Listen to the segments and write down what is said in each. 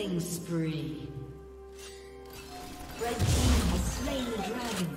Killing spree. Red team has slain the dragon.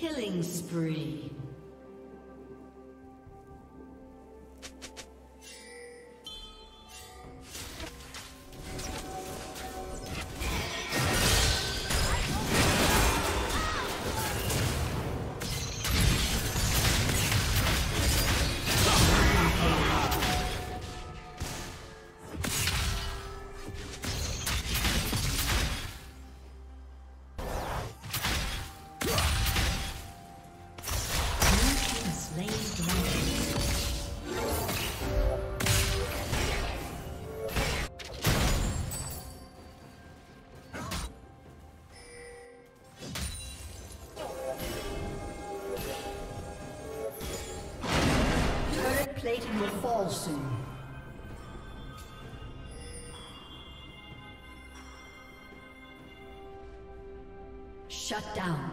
Killing spree. plating will fall soon. Shut down.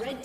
Red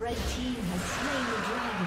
Red team has slain the dragon.